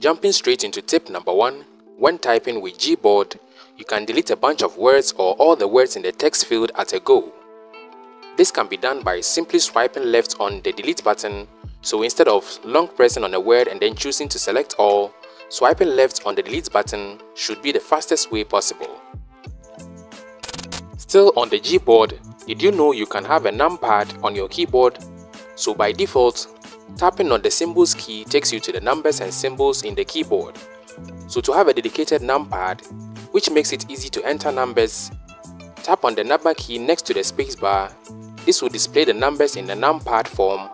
Jumping straight into tip number 1, when typing with Gboard, you can delete a bunch of words or all the words in the text field at a go. This can be done by simply swiping left on the delete button, so instead of long pressing on a word and then choosing to select all, swiping left on the delete button should be the fastest way possible. Still on the Gboard, did you know you can have a numpad on your keyboard? So by default, tapping on the symbols key takes you to the numbers and symbols in the keyboard. So to have a dedicated numpad, which makes it easy to enter numbers, tap on the number key next to the spacebar. This will display the numbers in the numpad form.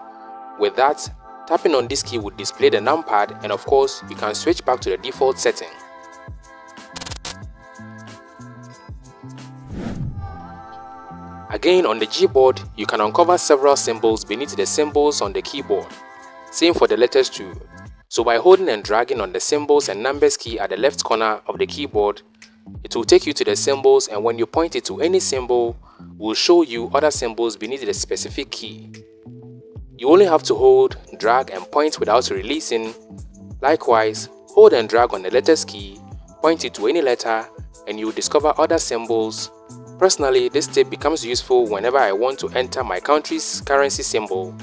With that, tapping on this key would display the numpad, and of course, you can switch back to the default setting. Again, on the Gboard, you can uncover several symbols beneath the symbols on the keyboard. Same for the letters too. So by holding and dragging on the symbols and numbers key at the left corner of the keyboard, it will take you to the symbols, and when you point it to any symbol, it will show you other symbols beneath the specific key. You only have to hold, drag and point without releasing. Likewise, hold and drag on the letters key, point it to any letter, and you will discover other symbols. Personally, this tip becomes useful whenever I want to enter my country's currency symbol.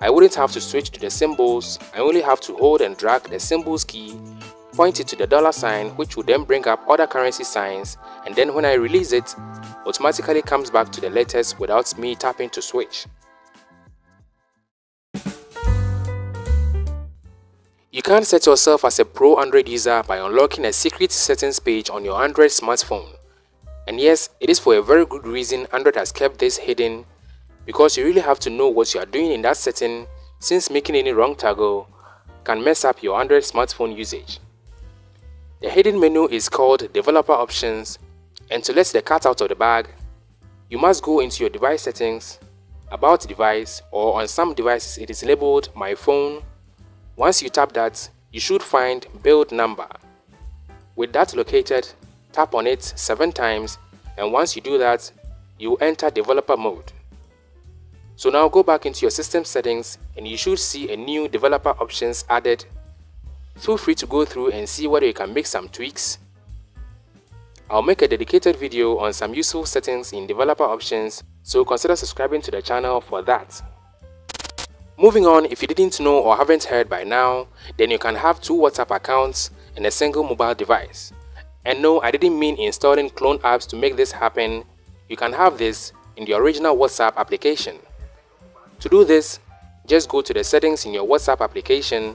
I wouldn't have to switch to the symbols, I only have to hold and drag the symbols key, point it to the dollar sign, which will then bring up other currency signs, and then when I release it, automatically comes back to the letters without me tapping to switch. You can set yourself as a pro Android user by unlocking a secret settings page on your Android smartphone. And yes, it is for a very good reason Android has kept this hidden, because you really have to know what you are doing in that setting, since making any wrong toggle can mess up your Android smartphone usage. The hidden menu is called Developer Options, and to let the cat out of the bag, you must go into your device settings, About Device, or on some devices it is labeled My Phone. Once you tap that, you should find Build Number. With that located, tap on it 7 times, and once you do that, you enter developer mode. So now go back into your system settings and you should see a new developer options added. Feel free to go through and see whether you can make some tweaks. I'll make a dedicated video on some useful settings in developer options, so consider subscribing to the channel for that. Moving on, if you didn't know or haven't heard by now, then you can have 2 WhatsApp accounts and a single mobile device. And no, I didn't mean installing clone apps to make this happen. You can have this in the original WhatsApp application. To do this, just go to the settings in your WhatsApp application,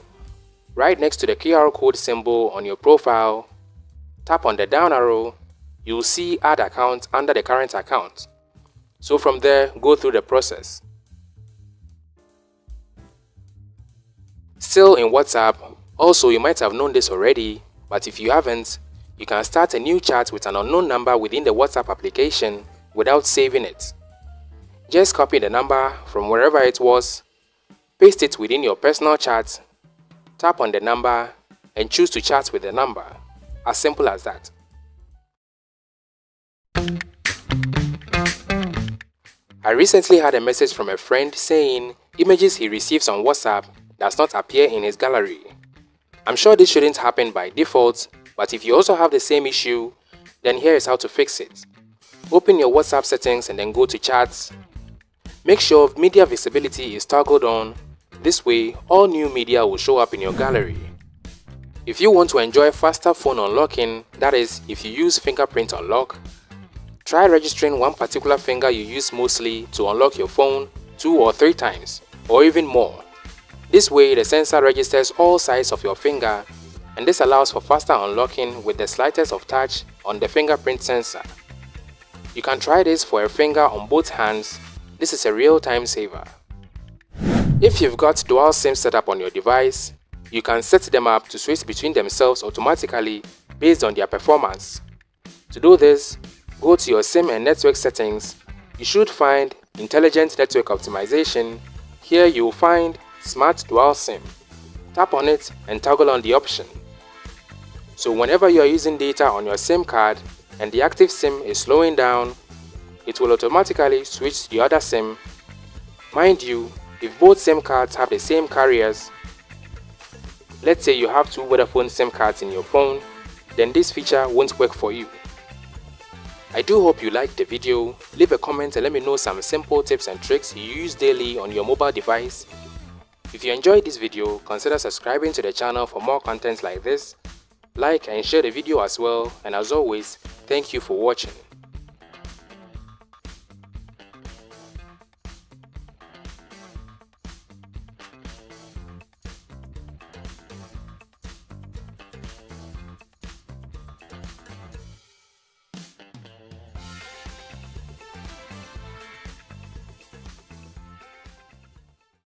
right next to the QR code symbol on your profile, tap on the down arrow, you'll see Add Account under the current account. So from there, go through the process. Still in WhatsApp, also you might have known this already, but if you haven't, you can start a new chat with an unknown number within the WhatsApp application without saving it. Just copy the number from wherever it was, paste it within your personal chat, tap on the number and choose to chat with the number. As simple as that. I recently had a message from a friend saying images he receives on WhatsApp does not appear in his gallery. I'm sure this shouldn't happen by default, but if you also have the same issue, then here is how to fix it. Open your WhatsApp settings and then go to chats. Make sure media visibility is toggled on. This way, all new media will show up in your gallery. If you want to enjoy faster phone unlocking, that is, if you use fingerprint unlock, try registering one particular finger you use mostly to unlock your phone 2 or 3 times, or even more. This way, the sensor registers all sides of your finger, and this allows for faster unlocking with the slightest of touch on the fingerprint sensor. You can try this for a finger on both hands. This is a real time saver. If you've got dual SIM setup on your device, you can set them up to switch between themselves automatically based on their performance. To do this, go to your SIM and network settings. You should find Intelligent Network Optimization. Here you will find Smart Dual SIM. Tap on it and toggle on the option. So whenever you are using data on your SIM card and the active SIM is slowing down, it will automatically switch to the other SIM. Mind you, if both SIM cards have the same carriers, Let's say you have 2 Vodafone SIM cards in your phone, then this feature won't work for you. I do hope you liked the video. Leave a comment and let me know some simple tips and tricks you use daily on your mobile device. If you enjoyed this video, consider subscribing to the channel for more content like this. Like and share the video as well, and as always, thank you for watching.